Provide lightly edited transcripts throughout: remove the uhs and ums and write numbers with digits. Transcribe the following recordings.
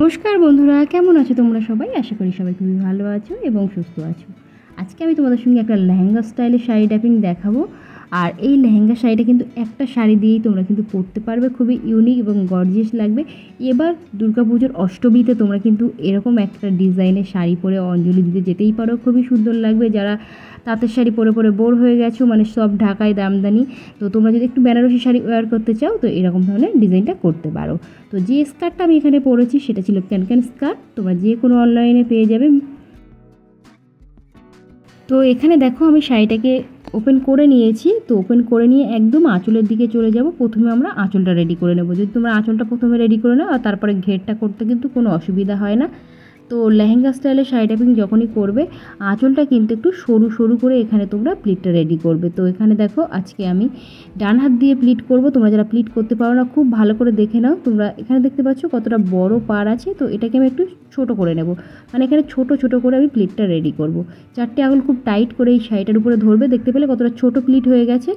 नमस्कार बंधुरा केमन आছো তোমরা সবাই आशा करी सबाई खूब ভালো আছো এবং সুস্থ আছো। আজকে আমি তোমাদের সঙ্গে একটা লেহেঙ্গা স্টাইলে শাড়ি ড্যাপিং দেখাবো। আর এই লেহেঙ্গা শাড়িটা কিন্তু একটা শাড়ি দিয়েই তোমরা কিন্তু পরতে পারবে, খুবই ইউনিক এবং গর্জিয়াস লাগবে। এবার দুর্গাপূজার অষ্টমীতে তোমরা কিন্তু এরকম একটা ডিজাইনের শাড়ি পরে অঞ্জলি দিতে যেতেই পারো, খুবই সুন্দর লাগবে। যারা তাঁতের শাড়ি পরে পরে বোর হয়ে গেছো, মানে সব ঢাকায় দামদানি, তো তোমরা যদি একটু বেনারসি শাড়ি ওয়্যার করতে চাও তো এরকম ধরনের ডিজাইনটা করতে পারো। তো যে স্কার্টটা আমি এখানে পরেছি সেটা ছিল ক্যানক্যান স্কার্ট, তোমরা যে কোনো অনলাইনে পেয়ে যাবে। তো এখানে দেখো আমি শাড়িটাকে ওপেন করে নিয়েছি। তো ওপেন করে নিয়ে একদম আঁচলের দিকে চলে যাব। প্রথমে আমরা আঁচলটা রেডি করে নেব। যদি তোমরা আঁচলটা প্রথমে রেডি করে নাও আর তারপরে ঘেরটা করতে কিন্তু কোনো অসুবিধা হয় না। তো লেহেঙ্গা স্টাইলে শাড়ি ড্যাপিং যখনই করবে আঁচলটা কিন্তু একটু সরু সরু করে এখানে তোমরা প্লিটটা রেডি করবে। তো এখানে দেখো আজকে আমি ডান হাত দিয়ে প্লিট করব। তোমরা যারা প্লিট করতে পারো না খুব ভালো করে দেখে নাও। তোমরা এখানে দেখতে পাচ্ছ কতটা বড় পার আছে, তো এটাকে আমি একটু ছোট করে নেব, মানে এখানে ছোট ছোট করে আমি প্লিটটা রেডি করব। চারটে আঙুল খুব টাইট করে এই শাড়িটার উপরে ধরবে, দেখতে পেলে কতটা ছোট প্লিট হয়ে গেছে।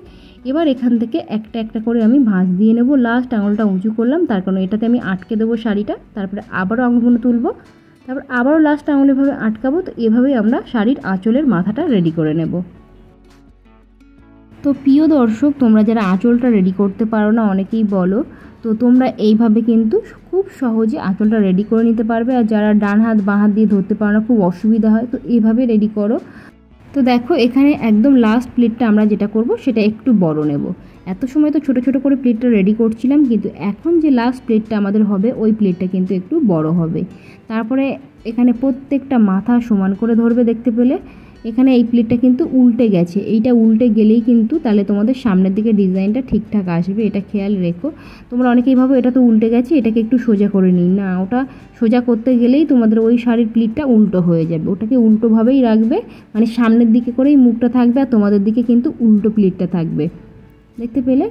এবার এখান থেকে একটা একটা করে আমি ভাঁজ দিয়ে নেব। লাস্ট আঙুলটা উঁচু করলাম, তার কারণ এটাতে আমি আটকে দেবো শাড়িটা, তারপরে আবারও আঙুলগুলো তুলব, তারপর আবারও লাস্ট আঙুল এভাবে আটকাবো। তো এভাবেই আমরা শাড়ির আঁচলের মাথাটা রেডি করে নেব। তো প্রিয় দর্শক, তোমরা যারা আঁচলটা রেডি করতে পারো না অনেকেই বলো, তো তোমরা এইভাবে কিন্তু খুব সহজে আঁচলটা রেডি করে নিতে পারবে। আর যারা ডান হাত বাঁ হাত দিয়ে ধরতে পারো না খুব অসুবিধা হয়, তো এইভাবে রেডি করো। তো দেখো এখানে একদম লাস্ট প্লিটটা আমরা যেটা করব সেটা একটু বড় নেব। এত সময় তো ছোট ছোট করে প্লেটটা রেডি করছিলাম, কিন্তু এখন যে লাস্ট প্লেটটা আমাদের হবে ওই প্লেটটা কিন্তু একটু বড় হবে। তারপরে এখানে প্রত্যেকটা মাথা সমান করে ধরবে, দেখতে পেলে এখানে এই প্লেটটা কিন্তু উল্টে গেছে। এইটা উল্টে গেলেই কিন্তু তাহলে তোমাদের সামনের দিকে ডিজাইনটা ঠিকঠাক আসবে, এটা খেয়াল রেখো। তোমরা অনেকেই ভাবো এটা তো উল্টে গেছে, এটাকে একটু সোজা করে নিই, না ওটা সোজা করতে গেলেই তোমাদের ওই শাড়ির প্লেটটা উল্টো হয়ে যাবে। ওটাকে উল্টোভাবেই রাখবে, মানে সামনের দিকে করেই মুখটা থাকবে আর তোমাদের দিকে কিন্তু উল্টো প্লেটটা থাকবে, দেখতে পেলে।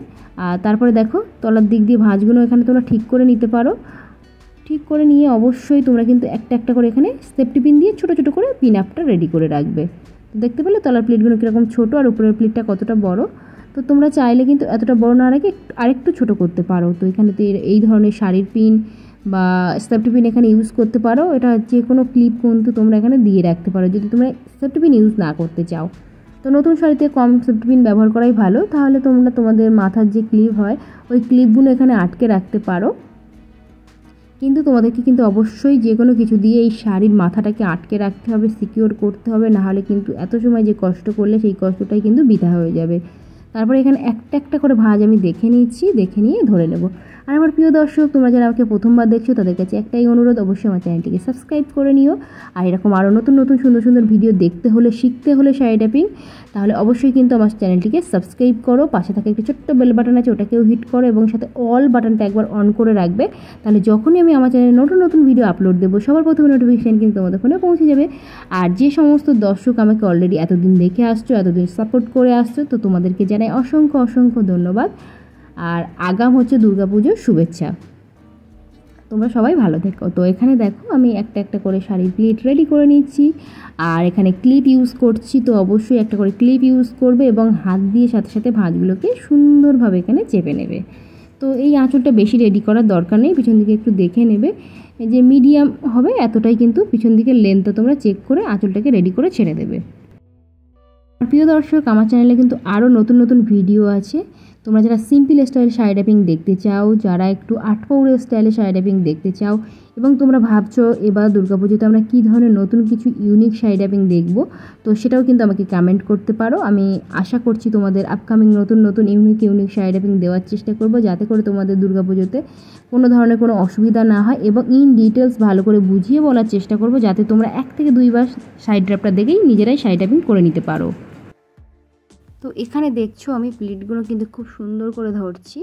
আর তারপরে দেখো তলার দিক দিয়ে ভাঁজগুলো এখানে তোমরা ঠিক করে নিতে পারো। ঠিক করে নিয়ে অবশ্যই তোমরা কিন্তু একটা একটা করে এখানে সেফটি পিন দিয়ে ছোটো ছোটো করে পিন আপটা রেডি করে রাখবে। তো দেখতে পেলে তলার প্লেটগুলো কীরকম ছোটো আর উপরের প্লেটটা কতটা বড়। তো তোমরা চাইলে কিন্তু এতটা বড় না রেখে আরেকটু ছোটো করতে পারো। তো এখানে তো এই ধরনের শাড়ির পিন বা সেফটি পিন এখানে ইউজ করতে পারো। এটা যে কোনো ক্লিপ কিন্তু তোমরা এখানে দিয়ে রাখতে পারো যদি তোমরা সেফটি পিন ইউজ না করতে চাও। তো নতুন শাড়িতে কম সেফটি পিন ব্যবহার করাই ভালো, তাহলে তোমরা তোমাদের মাথার যে ক্লিপ হয় ওই ক্লিপগুলো এখানে আটকে রাখতে পারো। কিন্তু তোমাদেরকে কিন্তু অবশ্যই যে কোনো কিছু দিয়ে এই শাড়ির মাথাটাকে আটকে রাখতে হবে, সিকিওর করতে হবে, নাহলে কিন্তু এত সময় যে কষ্ট করলে সেই কষ্টটাই কিন্তু বৃথা হয়ে যাবে। তারপরে এখানে একটা একটা করে ভাঁজ আমি দেখে নিচ্ছি, দেখে নিয়ে ধরে নেব। আর আমার প্রিয় দর্শক, তোমরা যারা আমাকে প্রথমবার দেখছো তাদের কাছে একটাই অনুরোধ, অবশ্যই আমার চ্যানেলটিকে সাবস্ক্রাইব করে নিও। আর এরকম আরও নতুন নতুন সুন্দর সুন্দর ভিডিও দেখতে হলে, শিখতে হলে শাড়ি ড্যাপিং, তাহলে অবশ্যই কিন্তু আমার চ্যানেলটিকে সাবস্ক্রাইব করো। পাশে থাকা একটি ছোট্ট বেল বাটন আছে, ওটাকেও হিট করো এবং সাথে অল বাটনটা একবার অন করে রাখবে। তাহলে যখনই আমি আমার চ্যানেলে নতুন নতুন ভিডিও আপলোড দেবো সবার প্রথমে নোটিফিকেশান কিন্তু তোমাদের ফোনে পৌঁছে যাবে। আর যে সমস্ত দর্শক আমাকে অলরেডি এতদিন দেখে আসছো, এতদিন সাপোর্ট করে আসছো, তো তোমাদেরকে জানাই অসংখ্য অসংখ্য ধন্যবাদ। আর আগাম হচ্ছে দুর্গাপুজোর শুভেচ্ছা, তোমরা সবাই ভালো থেকো। তো এখানে দেখো আমি একটা একটা করে শাড়ির প্লিট রেডি করে নিচ্ছি। আর এখানে ক্লিপ ইউজ করছি, তো অবশ্যই একটা করে ক্লিপ ইউজ করবে এবং হাত দিয়ে সাথে সাথে ভাঁজগুলোকে সুন্দরভাবে এখানে চেপে নেবে। তো এই আঁচলটা বেশি রেডি করার দরকার নেই, পিছন দিকে একটু দেখে নেবে যে মিডিয়াম হবে এতটাই কিন্তু পিছন দিকে লেন্থটা তোমরা চেক করে আঁচলটাকে রেডি করে ছেড়ে দেবে। প্রিয় দর্শক, আমার চ্যানেলে কিন্তু আরও নতুন নতুন ভিডিও আছে। তোমরা যারা সিম্পল স্টাইল শাড়ি ড্যাপিং দেখতে চাও, যারা একটু আটপৌরে স্টাইলে শাড়ি ড্যাপিং দেখতে চাও এবং তোমরা ভাবছো এবার দুর্গাপুজোতে আমরা কী ধরনের নতুন কিছু ইউনিক শাড়ি ড্যাপিং দেখব, তো সেটাও কিন্তু আমাকে কমেন্ট করতে পারো। আমি আশা করছি তোমাদের আপকামিং নতুন নতুন ইউনিক ইউনিক শাড়ি ড্যাপিং দেওয়ার চেষ্টা করব, যাতে করে তোমাদের দুর্গাপুজোতে কোনো ধরনের কোনো অসুবিধা না হয় এবং ইন ডিটেলস ভালো করে বুঝিয়ে বলার চেষ্টা করব, যাতে তোমরা 1 থেকে 2 বার শাড়ি ড্যাপটা দেখেই নিজেরাই শাড়ি ড্যাপিং করে নিতে পারো। তো এখানে দেখছো আমি প্লেটগুলো কিন্তু খুব সুন্দর করে ধরছি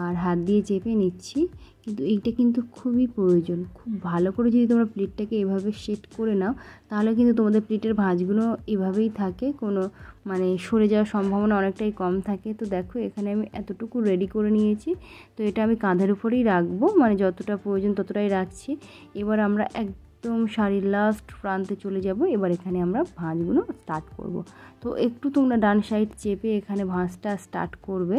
আর হাত দিয়ে চেপে নিচ্ছি, কিন্তু এইটা কিন্তু খুবই প্রয়োজন। খুব ভালো করে যদি তোমরা প্লেটটাকে এভাবে সেট করে নাও তাহলে কিন্তু তোমাদের প্লেটের ভাঁজগুলো এভাবেই থাকে, কোনো মানে সরে যাওয়ার সম্ভাবনা অনেকটাই কম থাকে। তো দেখো এখানে আমি এতটুকু রেডি করে নিয়েছি, তো এটা আমি কাঁধের উপরেই রাখবো, মানে যতটা প্রয়োজন ততটাই রাখছি। এবার আমরা একদম শাড়ির লাস্ট প্রান্তে চলে যাব। এবার এখানে আমরা ভাঁজগুলো স্টার্ট করব। তো একটু তোমরা ডান সাইড চেপে এখানে ভাঁজটা স্টার্ট করবে।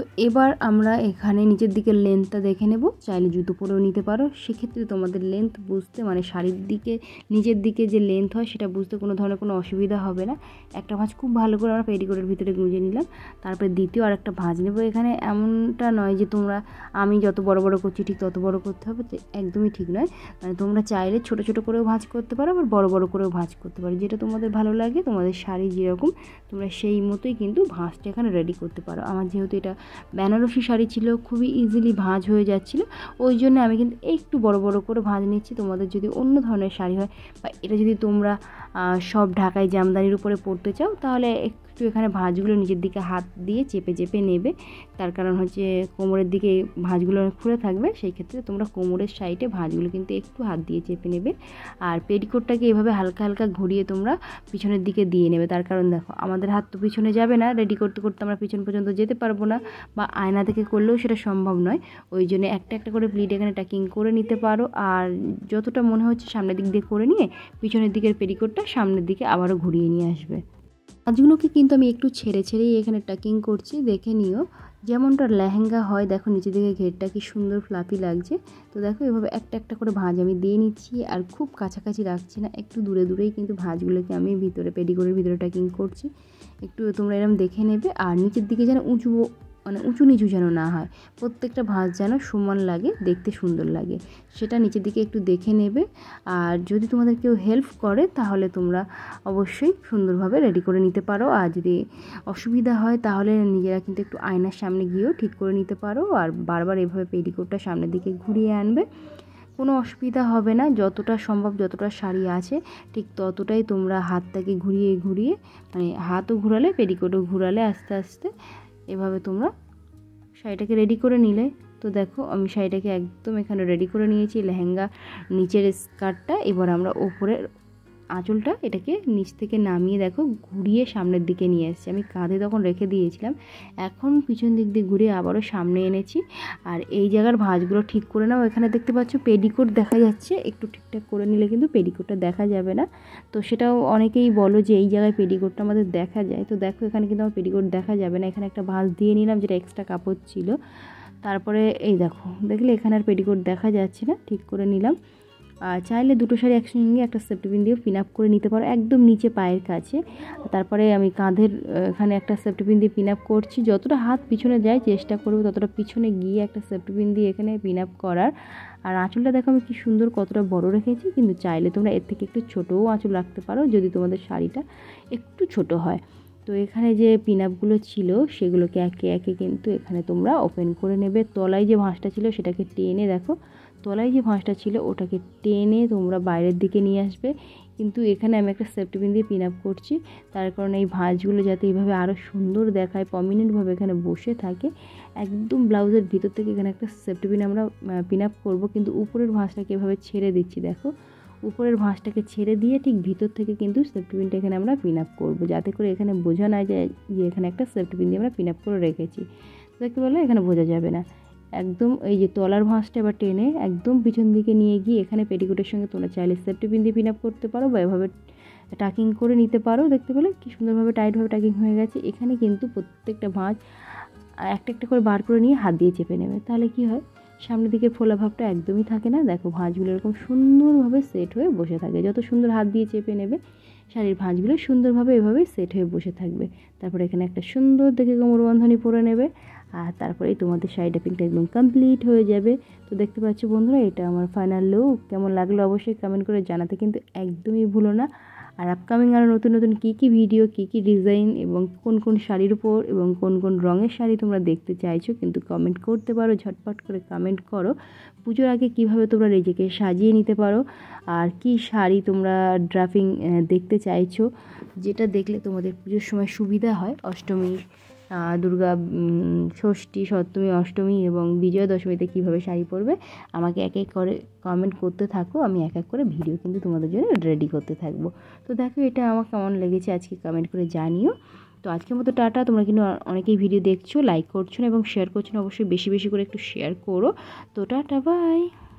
तो एबार आमरा एखाने नीचेर दिके लेंथटा देखे नेब। चाइले जुतो परेও নিতে পারো, সেক্ষেত্রে তোমাদের লেন্থ বুঝতে মানে শাড়ির দিকে নিচের দিকে যে লেন্থ হয় সেটা বুঝতে কোনো ধরনের কোনো অসুবিধা হবে না। একটা ভাঁজ খুব ভালো করে আমরা পেটিকোটের ভিতরে গুঁজে নিলাম। তারপরে দ্বিতীয় আরেকটা ভাঁজ নেব। এখানে এমনটা নয় যে তোমরা আমি যত বড় বড় করছি ঠিক তত বড় করতে হবে, একদমই ঠিক নয়। মানে তোমরা চাইলে ছোট ছোট করেও ভাঁজ করতে পারো, আবার বড় বড় করেও ভাঁজ করতে পারো, যেটা তোমাদের ভালো লাগে। তোমাদের শাড়ি যেরকম তোমরা সেই মতোই কিন্তু ভাঁজটা এখানে রেডি করতে পারো। আমার যেহেতু এটা बनारसी शाड़ी छिलो खूब इजिली भाँज हो जाच्छिलो, ओई जोन्नो आमी किन्तु एकटू बड़ो बड़ो करे भाँज निच्छि। तोमादेर जोदि अन्य धरनेर शाड़ी हय बा एटा जोदि तोमरा सब ढाकाई जामदानिर उपरे पोरते चाओ ताहले একটু এখানে ভাঁজগুলো নিচের দিকে হাত দিয়ে চেপে চেপে নেবে। তার কারণ হচ্ছে কোমরের দিকে ভাঁজগুলো খুলে থাকবে, সেই ক্ষেত্রে তোমরা কোমরের সাইডে ভাঁজগুলো কিন্তু একটু হাত দিয়ে চেপে নেবে। আর পেটিকোটটাকে এভাবে হালকা হালকা ঘুরিয়ে তোমরা পিছনের দিকে দিয়ে নেবে। তার কারণ দেখো আমাদের হাত তো পিছনে যাবে না, রেডি করতে করতে আমরা পিছন পর্যন্ত যেতে পারবো না, বা আয়না থেকে করলেও সেটা সম্ভব নয়। ওই জন্য একটা একটা করে প্লিট এখানে টাকিং করে নিতে পারো। আর যতটা মনে হচ্ছে সামনের দিক দিয়ে করে নিয়ে পিছনের দিকের পেটিকোটটা সামনের দিকে আবারও ঘুরিয়ে নিয়ে আসবে। ভাঁজগুলোকে কিন্তু আমি একটু ছেড়ে ছেড়েই এখানে টাকিং করছি, দেখে নিও। যেমনটা লেহেঙ্গা হয় দেখো নিচে দিকে ঘেরটা কি সুন্দর ফ্লাপি লাগছে। তো দেখো এভাবে একটা একটা করে ভাঁজ আমি দিয়ে নিচ্ছি, আর খুব কাছাকাছি রাখছি না, একটু দূরে দূরেই কিন্তু ভাঁজগুলোকে আমি ভিতরে পেটিকোটের ভিতরে টাকিং করছি। একটু তোমরা এরকম দেখে নেবে। আর নিচের দিকে যেন উঁচু মানে উঁচু নিচু যেন না হয়, প্রত্যেকটা ভাঁজ যেন সমান লাগে, দেখতে সুন্দর লাগে, সেটা নিচের দিকে একটু দেখে নেবে। আর যদি তোমাদের কেউ হেল্প করে তাহলে তোমরা অবশ্যই সুন্দরভাবে রেডি করে নিতে পারো। আর যদি অসুবিধা হয় তাহলে নিজেরা কিন্তু একটু আয়নার সামনে গিয়েও ঠিক করে নিতে পারো। আর বারবার এভাবে পেটিকোটটা সামনের দিকে ঘুরিয়ে আনবে, কোনো অসুবিধা হবে না। যতটা সম্ভব যতটা শাড়ি আছে ঠিক ততটাই তোমরা হাতটাকে ঘুরিয়ে ঘুরিয়ে মানে হাতও ঘুরালে পেটিকোটও ঘুরালে আস্তে আস্তে এভাবে তোমরা শাড়িটাকে রেডি করে নিলে। তো দেখো আমি শাড়িটাকে একদম এখানে রেডি করে নিয়েছি। লেহেঙ্গা নিচের স্কার্টটা এবার আমরা ওপরের আঁচলটা এটাকে নিচ থেকে নামিয়ে দেখো ঘুরিয়ে সামনের দিকে নিয়ে এসেছি। আমি কাঁধে তখন রেখে দিয়েছিলাম, এখন পিছন দিক দিয়ে ঘুরিয়ে আবারও সামনে এনেছি। আর এই জায়গার ভাঁজগুলো ঠিক করে নাও। এখানে দেখতে পাচ্ছ পেডিকোট দেখা যাচ্ছে, একটু ঠিকঠাক করে নিলে কিন্তু পেডিকোটটা দেখা যাবে না। তো সেটাও অনেকেই বলো যে এই জায়গায় পেডিকোটটা আমাদের দেখা যায়। তো দেখো এখানে কিন্তু আমার পেডিকোট দেখা যাবে না, এখানে একটা ভাঁজ দিয়ে নিলাম যেটা এক্সট্রা কাপড় ছিল। তারপরে এই দেখো দেখলে এখানে আর পেডিকোট দেখা যাচ্ছে না, ঠিক করে নিলাম। চাইলে দুটো শাড়ি একসঙ্গে একটা সেফটিপিন দিয়ে পিন আপ করে নিতে পারো একদম নিচে পায়ের কাছে। তারপরে আমি কাঁধের এখানে একটা সেফটিপিন দিয়ে পিন আপ করছি। যতটা হাত পিছনে যায় চেষ্টা করবো ততটা পিছনে গিয়ে একটা সেফটিপিন দিয়ে এখানে পিন আপ করার। আর আঁচলটা দেখো আমি কি সুন্দর কতটা বড় রেখেছি, কিন্তু চাইলে তোমরা এর থেকে একটু ছোটোও আঁচল রাখতে পারো যদি তোমাদের শাড়িটা একটু ছোট হয়। তো এখানে যে পিন আপগুলো ছিল সেগুলোকে একে একে কিন্তু এখানে তোমরা ওপেন করে নেবে। তলায় যে ভাঁজটা ছিল সেটাকে টেনে দেখো, তলায় যে ভাঁজটা ছিল ওটাকে টেনে তোমরা বাইরের দিকে নিয়ে আসবে। কিন্তু এখানে আমি একটা সেফটিপিন দিয়ে পিন আপ করছি, তার কারণে এই ভাঁজগুলো যাতে এইভাবে আরও সুন্দর দেখায়, প্রমিনেন্টভাবে এখানে বসে থাকে। একদম ব্লাউজের ভিতর থেকে এখানে একটা সেফটিপিন আমরা পিন আপ করবো, কিন্তু উপরের ভাঁজটাকে এভাবে ছেড়ে দিচ্ছি। দেখো উপরের ভাঁজটাকে ছেড়ে দিয়ে ঠিক ভিতর থেকে কিন্তু সেফটিপিনটা এখানে আমরা পিন আপ করবো, যাতে করে এখানে বোঝা না যায় যে এখানে একটা সেফটিপিন দিয়ে আমরা পিন আপ করে রেখেছি। দেখতে বললে এখানে বোঝা যাবে না। একদম এই যে তলার ভাঁজটা এবার টেনে একদম পিছন দিকে নিয়ে গিয়ে এখানে পেটিকোটের সঙ্গে তোমরা চাইলে সেফটিপিন দিয়ে পিন আপ করতে পারো বা এভাবে টাকিং করে নিতে পারো। দেখতে পেলে কি সুন্দরভাবে টাইটভাবে টাকিং হয়ে গেছে। এখানে কিন্তু প্রত্যেকটা ভাঁজ একটা একটা করে বার করে নিয়ে হাত দিয়ে চেপে নেবে, তাহলে কি হয় সামনের দিকের ফোলাভাবটা একদমই থাকে না। দেখো ভাঁজগুলো এরকম সুন্দরভাবে সেট হয়ে বসে থাকে। যত সুন্দর হাত দিয়ে চেপে নেবে শাড়ির ভাঁজগুলো সুন্দরভাবে এভাবে সেট হয়ে বসে থাকবে। তারপরে এখানে একটা সুন্দর দেখে কোমরবন্ধনী পরে নেবে, আর তারপরেই তোমাদের শাড়ি ড্যাপিংটা একদম কমপ্লিট হয়ে যাবে। তো দেখতে পাচ্ছ বন্ধুরা এটা আমার ফাইনাল লুক। কেমন লাগলো অবশ্যই কমেন্ট করে জানাতে কিন্তু একদমই ভুলো না। আর আপকামিং আরও নতুন নতুন কী ভিডিও কী ডিজাইন এবং কোন শাড়ির উপর এবং কোন রঙের শাড়ি তোমরা দেখতে চাইছো কিন্তু কমেন্ট করতে পারো, ঝটপট করে কমেন্ট করো। পুজোর আগে কীভাবে তোমরা নিজেকে সাজিয়ে নিতে পারো আর কি শাড়ি তোমরা ড্রাফিং দেখতে চাইছো, যেটা দেখলে তোমাদের পুজোর সময় সুবিধা হয়। অষ্টমী, দুর্গা ষষ্ঠী, সপ্তমী, অষ্টমী এবং বিজয়া দশমীতে কীভাবে শাড়ি পরবে আমাকে এক এক করে কমেন্ট করতে থাকো। আমি এক এক করে ভিডিও কিন্তু তোমাদের জন্য রেডি করতে থাকবো। তো দেখো এটা আমার কেমন লেগেছে আজকে কমেন্ট করে জানিও। তো আজকের মতো টাটা। তোমরা কিন্তু অনেকেই ভিডিও দেখছো, লাইক করছো না এবং শেয়ার করছো না, অবশ্যই বেশি বেশি করে একটু শেয়ার করো। তো টাটা, বাই।